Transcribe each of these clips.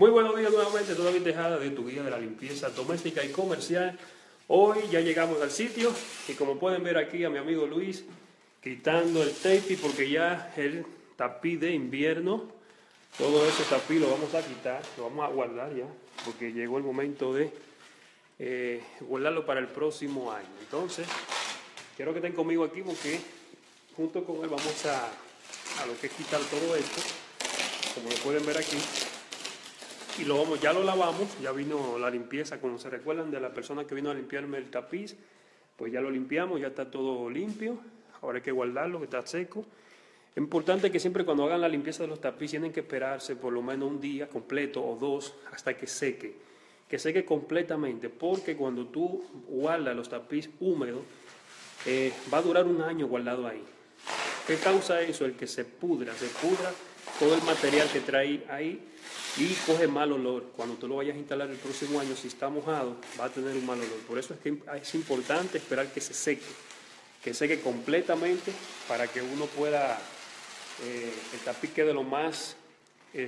Muy buenos días nuevamente, soy David Tejada de tu guía de la limpieza doméstica y comercial. Hoy ya llegamos al sitio y como pueden ver aquí a mi amigo Luis quitando el tapiz porque ya el tapiz de invierno, todo ese tapiz lo vamos a quitar, lo vamos a guardar ya, porque llegó el momento de guardarlo para el próximo año. Entonces, quiero que estén conmigo aquí porque junto con él vamos a lo que es quitar todo esto, como lo pueden ver aquí. Y lo vamos, ya lo lavamos, ya vino la limpieza, como se recuerdan de la persona que vino a limpiarme el tapiz, pues ya lo limpiamos, ya está todo limpio, ahora hay que guardarlo, que está seco. Es importante que siempre cuando hagan la limpieza de los tapiz tienen que esperarse por lo menos un día completo o dos hasta que seque completamente, porque cuando tú guardas los tapiz húmedos, va a durar un año guardado ahí. ¿Qué causa eso? El que se pudra todo el material que trae ahí y coge mal olor. Cuando tú lo vayas a instalar el próximo año, si está mojado, va a tener un mal olor. Por eso es que es importante esperar que seque completamente para que uno pueda, el tapiz quede lo más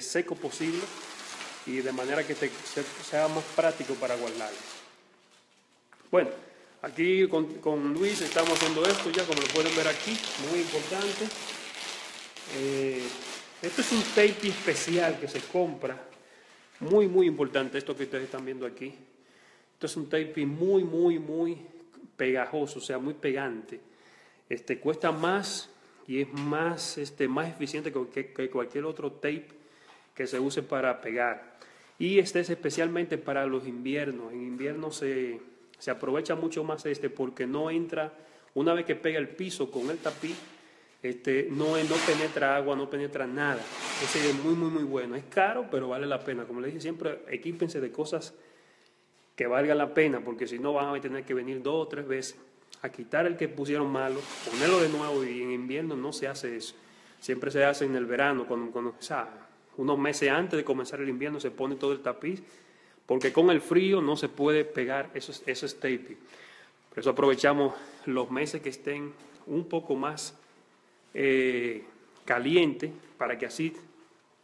seco posible y de manera que sea más práctico para guardarlo. Bueno, aquí con Luis estamos haciendo esto ya, como lo pueden ver aquí, muy importante. Esto es un tape especial que se compra, muy muy importante, esto que ustedes están viendo aquí. Esto es un tape muy muy muy pegajoso, o sea, muy pegante. Cuesta más y es más, más eficiente que cualquier otro tape que se use para pegar. Y este es especialmente para los inviernos. En invierno se aprovecha mucho más porque no entra, una vez que pega el piso con el tapiz, no penetra agua, no penetra nada. Ese es muy, muy, muy bueno. Es caro, pero vale la pena. Como les dije siempre, equípense de cosas que valgan la pena, porque si no van a tener que venir 2 o 3 veces a quitar el que pusieron malo, ponerlo de nuevo, y en invierno no se hace eso. Siempre se hace en el verano, o sea, unos meses antes de comenzar el invierno se pone todo el tapiz, porque con el frío no se puede pegar esos taping. Por eso aprovechamos los meses que estén un poco más caliente, para que así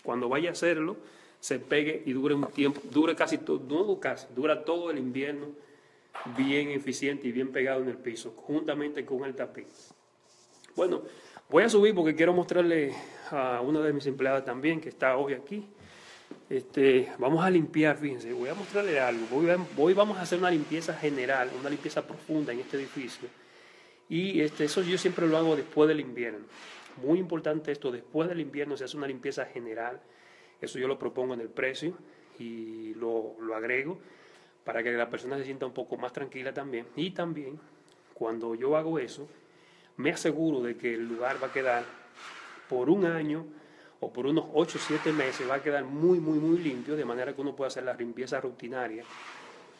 cuando vaya a hacerlo se pegue y dure un tiempo, dura todo el invierno bien eficiente y bien pegado en el piso juntamente con el tapiz. Bueno, voy a subir porque quiero mostrarle a una de mis empleadas también que está hoy aquí. Vamos a limpiar, fíjense, voy a mostrarle algo. Hoy vamos a hacer una limpieza general, una limpieza profunda en este edificio. Y eso yo siempre lo hago después del invierno. Muy importante esto, después del invierno se hace una limpieza general. Eso yo lo propongo en el precio y lo agrego para que la persona se sienta un poco más tranquila también. Y también, cuando yo hago eso, me aseguro de que el lugar va a quedar por un año o por unos 8 o 7 meses, va a quedar muy, muy, muy limpio, de manera que uno pueda hacer la limpieza rutinaria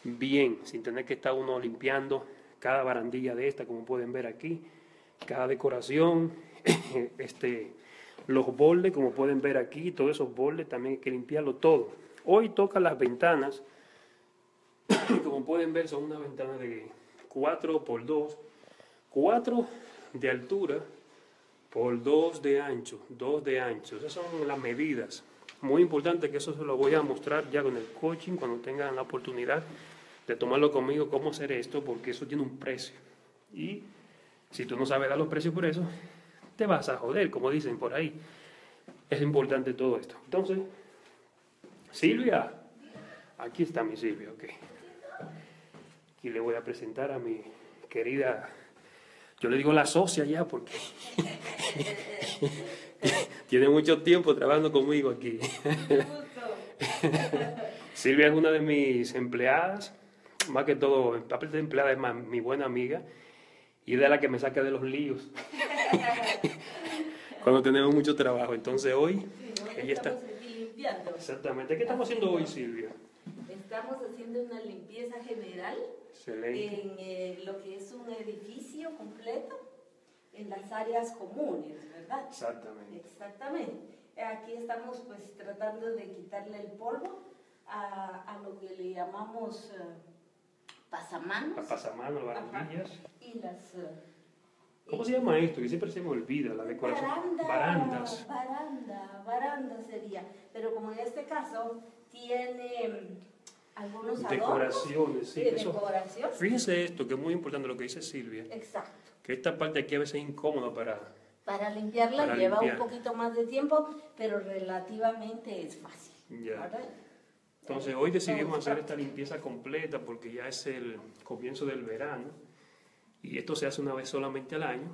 bien, sin tener que estar uno limpiando cada barandilla de esta, como pueden ver aquí, cada decoración, los bordes, como pueden ver aquí, todos esos bordes también hay que limpiarlo todo. Hoy toca las ventanas, como pueden ver son unas ventanas de 4x2, 4 de altura por 2 de ancho, 2 de ancho, esas son las medidas. Muy importante que eso se lo voy a mostrar ya con el coaching, cuando tengan la oportunidad de tomarlo conmigo, cómo hacer esto, porque eso tiene un precio. Y si tú no sabes dar los precios por eso, te vas a joder, como dicen por ahí. Es importante todo esto. Entonces, Silvia, aquí está mi Silvia, ok. Aquí le voy a presentar a mi querida, yo le digo la socia ya, porque tiene mucho tiempo trabajando conmigo aquí. Silvia es una de mis empleadas, más que todo, aparte de empleada, es más, mi buena amiga, y de la que me saca de los líos cuando tenemos mucho trabajo. Entonces hoy ella está limpiando. Exactamente. ¿Qué estamos haciendo hoy, Silvia? Estamos haciendo una limpieza general. Excelente. En lo que es un edificio completo, en las áreas comunes, ¿verdad? Exactamente. Exactamente. Aquí estamos pues tratando de quitarle el polvo a lo que le llamamos pasamanos, a pasamanos, barandillas y las ¿Cómo se llama esto? Que siempre se me olvida, la decoración. Barandas. Baranda sería. Pero como en este caso tiene algunos decoraciones, sí, de decoración. Fíjense esto, que es muy importante lo que dice Silvia. Exacto. Que esta parte aquí a veces es incómoda para limpiarla, para lleva limpiar. Un poquito más de tiempo, pero relativamente es fácil. Ya. ¿Verdad? Entonces hoy decidimos hacer esta limpieza completa porque ya es el comienzo del verano y esto se hace una vez solamente al año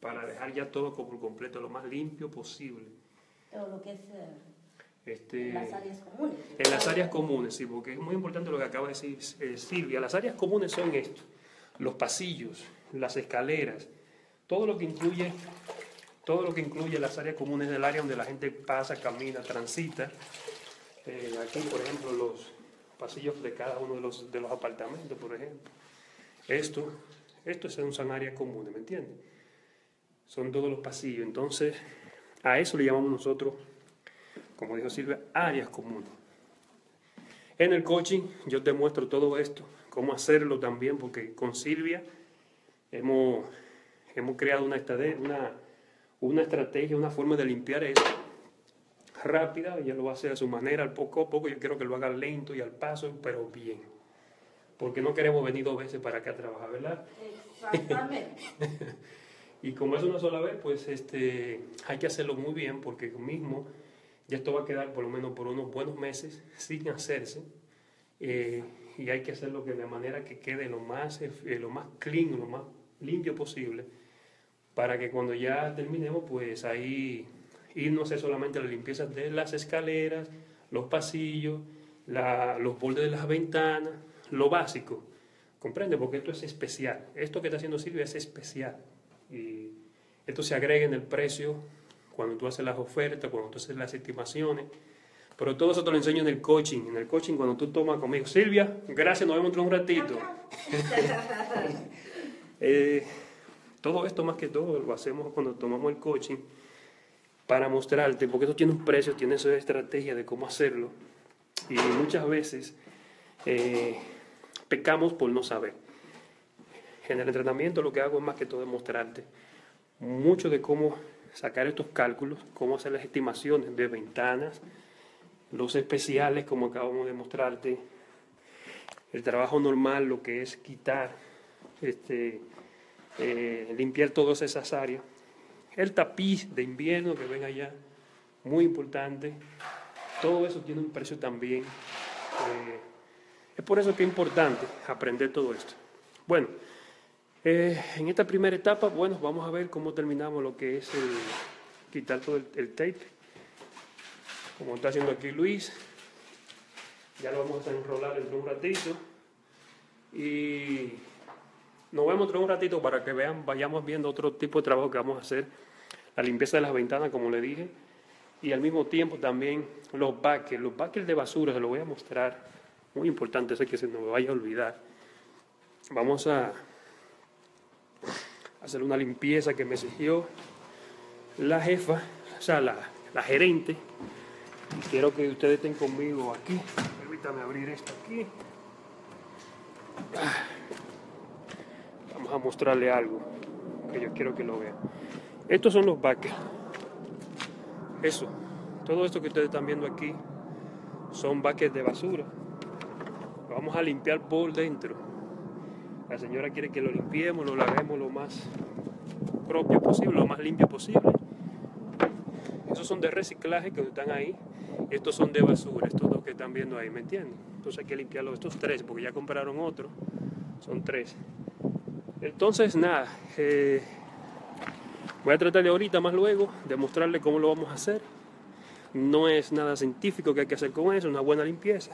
para dejar ya todo por completo, lo más limpio posible. Pero lo que es en las áreas comunes. En las áreas comunes, sí, porque es muy importante lo que acaba de decir Silvia. Las áreas comunes son esto, los pasillos, las escaleras, todo lo que incluye las áreas comunes del área donde la gente pasa, camina, transita. Aquí, por ejemplo, los pasillos de cada uno de los apartamentos, por ejemplo. Esto son áreas comunes, ¿me entiendes? Son todos los pasillos. Entonces, a eso le llamamos nosotros, como dijo Silvia, áreas comunes. En el coaching yo te muestro todo esto, cómo hacerlo también, porque con Silvia hemos creado una estrategia, una forma de limpiar eso. Rápida, ella lo va a hacer a su manera, al poco a poco. Yo quiero que lo haga lento y al paso, pero bien, porque no queremos venir dos veces para acá a trabajar, ¿verdad? Exactamente. Y como es una sola vez, pues hay que hacerlo muy bien, porque mismo ya esto va a quedar por lo menos por unos buenos meses sin hacerse, y hay que hacerlo de manera que quede lo más clean, lo más limpio posible, para que cuando ya terminemos, pues ahí y no sé, solamente la limpieza de las escaleras, los pasillos, los bordes de las ventanas, lo básico. ¿Comprende? Porque esto es especial. Esto que está haciendo Silvia es especial. Y esto se agrega en el precio cuando tú haces las ofertas, cuando tú haces las estimaciones. Pero todo eso te lo enseño en el coaching. En el coaching cuando tú tomas conmigo. Silvia, gracias, nos vemos en un ratito. Todo esto más que todo lo hacemos cuando tomamos el coaching, para mostrarte, porque eso tiene un precio, tiene su estrategia de cómo hacerlo, y muchas veces pecamos por no saber. En el entrenamiento lo que hago es más que todo demostrarte mucho de cómo sacar estos cálculos, cómo hacer las estimaciones de ventanas, los especiales como acabamos de mostrarte, el trabajo normal, lo que es quitar, limpiar todas esas áreas. El tapiz de invierno que ven allá, muy importante. Todo eso tiene un precio también. Es por eso que es importante aprender todo esto. Bueno, en esta primera etapa, bueno, vamos a ver cómo terminamos lo que es quitar todo el tape. Como está haciendo aquí Luis. Ya lo vamos a enrolar dentro de un ratito. Y nos vemos dentro de un ratito para que vayamos viendo otro tipo de trabajo que vamos a hacer. La limpieza de las ventanas, como le dije. Y al mismo tiempo también los buckets. Los buckets de basura, se los voy a mostrar. Muy importante, eso es que se nos vaya a olvidar. Vamos a hacer una limpieza que me exigió la jefa, o sea, la gerente. Quiero que ustedes estén conmigo aquí. Permítame abrir esto aquí. Vamos a mostrarle algo que yo quiero que lo vean. Estos son los buckets. Eso, todo esto que ustedes están viendo aquí son buckets de basura. Lo vamos a limpiar por dentro. La señora quiere que lo limpiemos, lo lavemos lo más propio posible, lo más limpio posible. Esos son de reciclaje que están ahí. Estos son de basura, estos dos que están viendo ahí, ¿me entienden? Entonces hay que limpiarlos, estos tres, porque ya compraron otro. Son tres. Entonces nada, voy a tratar de ahorita más luego de mostrarle cómo lo vamos a hacer. No es nada científico que hay que hacer con eso, una buena limpieza.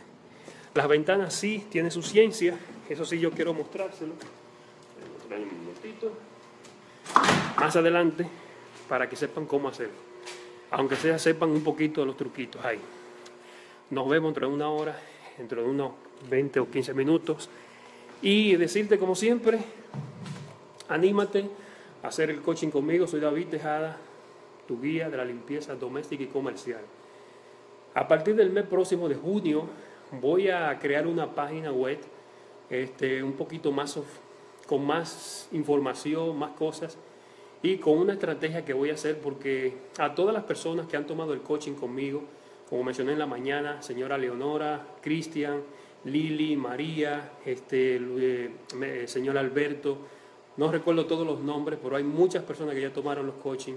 Las ventanas sí tienen su ciencia, eso sí yo quiero mostrárselo. Voy a mostrar un minutito más adelante para que sepan cómo hacerlo. Aunque sea sepan un poquito de los truquitos ahí. Nos vemos dentro de una hora, dentro de unos 20 o 15 minutos. Y decirte como siempre, anímate a hacer el coaching conmigo. Soy David Tejada, tu guía de la limpieza doméstica y comercial. A partir del mes próximo de junio voy a crear una página web un poquito más, con más información, más cosas y con una estrategia que voy a hacer, porque a todas las personas que han tomado el coaching conmigo, como mencioné en la mañana, señora Leonora, Cristian, Lili, María, señor Alberto, no recuerdo todos los nombres, pero hay muchas personas que ya tomaron los coaching.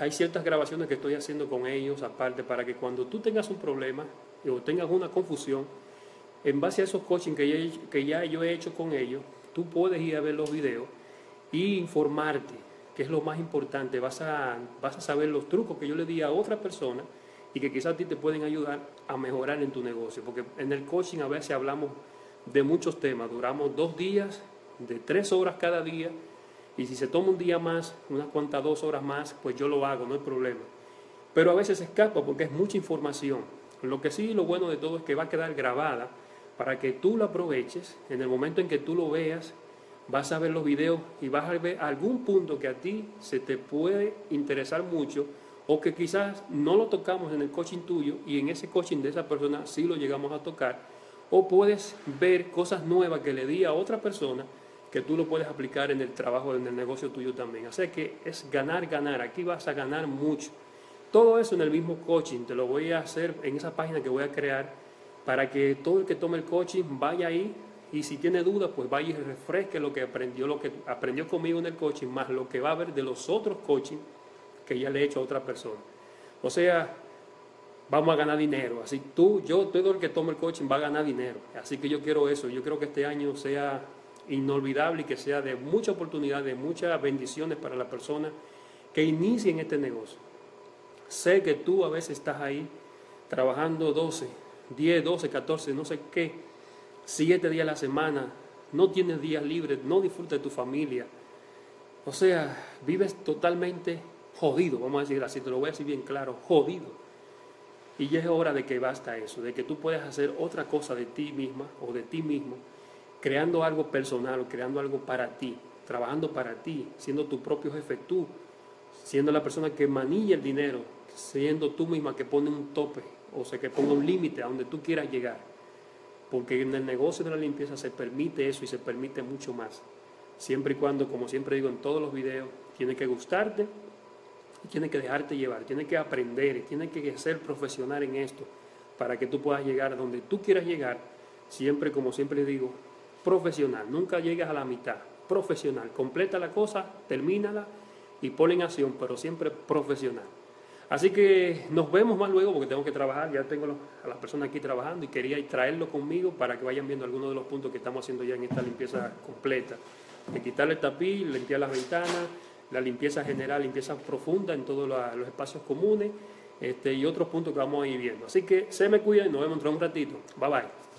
Hay ciertas grabaciones que estoy haciendo con ellos aparte, para que cuando tú tengas un problema o tengas una confusión, en base a esos coaching que ya yo he hecho con ellos, tú puedes ir a ver los videos y informarte, que es lo más importante. Vas a saber los trucos que yo le di a otra persona y que quizás a ti te pueden ayudar a mejorar en tu negocio, porque en el coaching a veces hablamos de muchos temas, duramos 2 días, de 3 horas cada día, y si se toma un día más, unas cuantas 2 horas más, pues yo lo hago, no hay problema, pero a veces se escapa porque es mucha información. Lo que sí, lo bueno de todo es que va a quedar grabada para que tú la aproveches. En el momento en que tú lo veas, vas a ver los videos y vas a ver algún punto que a ti se te puede interesar mucho, o que quizás no lo tocamos en el coaching tuyo y en ese coaching de esa persona sí lo llegamos a tocar, o puedes ver cosas nuevas que le di a otra persona que tú lo puedes aplicar en el trabajo, en el negocio tuyo también. Así que es ganar, ganar. Aquí vas a ganar mucho. Todo eso en el mismo coaching. Te lo voy a hacer en esa página que voy a crear para que todo el que tome el coaching vaya ahí, y si tiene dudas, pues vaya y refresque lo que aprendió conmigo en el coaching, más lo que va a haber de los otros coaching que ya le he hecho a otra persona. O sea, vamos a ganar dinero. Así todo el que tome el coaching va a ganar dinero. Así que yo quiero eso. Yo creo que este año sea inolvidable y que sea de mucha oportunidad, de muchas bendiciones para las personas que inicien este negocio. Sé que tú a veces estás ahí trabajando 12, 10, 12, 14, no sé qué, 7 días a la semana, no tienes días libres, no disfrutas de tu familia. O sea, vives totalmente jodido, vamos a decir así, te lo voy a decir bien claro, jodido. Y ya es hora de que basta eso, de que tú puedas hacer otra cosa de ti misma o de ti mismo, creando algo personal o creando algo para ti, trabajando para ti, siendo tu propio jefe tú, siendo la persona que manilla el dinero, siendo tú misma que pone un tope, o sea, que ponga un límite a donde tú quieras llegar. Porque en el negocio de la limpieza se permite eso y se permite mucho más. Siempre y cuando, como siempre digo en todos los videos, tiene que gustarte y tiene que dejarte llevar, tiene que aprender y tiene que ser profesional en esto para que tú puedas llegar a donde tú quieras llegar, siempre, como siempre digo, profesional. Nunca llegas a la mitad, profesional, completa la cosa, termínala y ponla en acción, pero siempre profesional. Así que nos vemos más luego porque tengo que trabajar, ya tengo a las personas aquí trabajando y quería traerlo conmigo para que vayan viendo algunos de los puntos que estamos haciendo ya en esta limpieza completa, de quitarle el tapiz, limpiar las ventanas, la limpieza general, limpieza profunda en todos los espacios comunes, y otros puntos que vamos a ir viendo. Así que se me cuidan y nos vemos dentro de un ratito. Bye bye.